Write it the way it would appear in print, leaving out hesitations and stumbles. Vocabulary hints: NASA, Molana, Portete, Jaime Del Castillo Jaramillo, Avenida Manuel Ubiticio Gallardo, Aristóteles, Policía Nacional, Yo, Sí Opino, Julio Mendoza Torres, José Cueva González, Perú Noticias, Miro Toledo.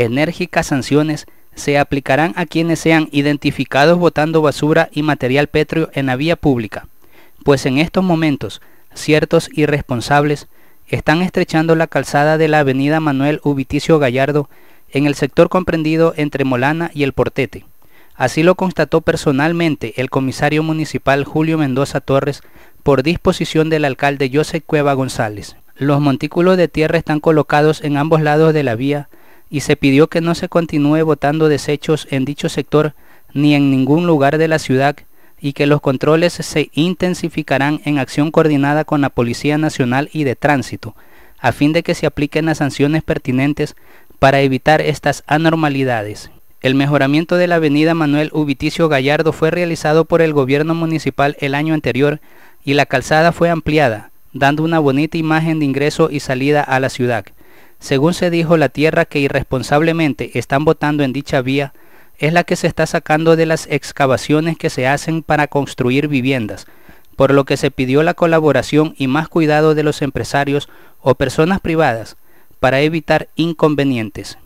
Enérgicas sanciones se aplicarán a quienes sean identificados botando basura y material pétreo en la vía pública, pues en estos momentos ciertos irresponsables están estrechando la calzada de la avenida Manuel Ubiticio Gallardo en el sector comprendido entre Molana y el Portete. Así lo constató personalmente el comisario municipal Julio Mendoza Torres por disposición del alcalde José Cueva González. Los montículos de tierra están colocados en ambos lados de la vía y se pidió que no se continúe botando desechos en dicho sector ni en ningún lugar de la ciudad y que los controles se intensificarán en acción coordinada con la Policía Nacional y de Tránsito, a fin de que se apliquen las sanciones pertinentes para evitar estas anormalidades. El mejoramiento de la avenida Manuel Ubiticio Gallardo fue realizado por el gobierno municipal el año anterior y la calzada fue ampliada, dando una bonita imagen de ingreso y salida a la ciudad. Según se dijo, la tierra que irresponsablemente están botando en dicha vía es la que se está sacando de las excavaciones que se hacen para construir viviendas, por lo que se pidió la colaboración y más cuidado de los empresarios o personas privadas para evitar inconvenientes.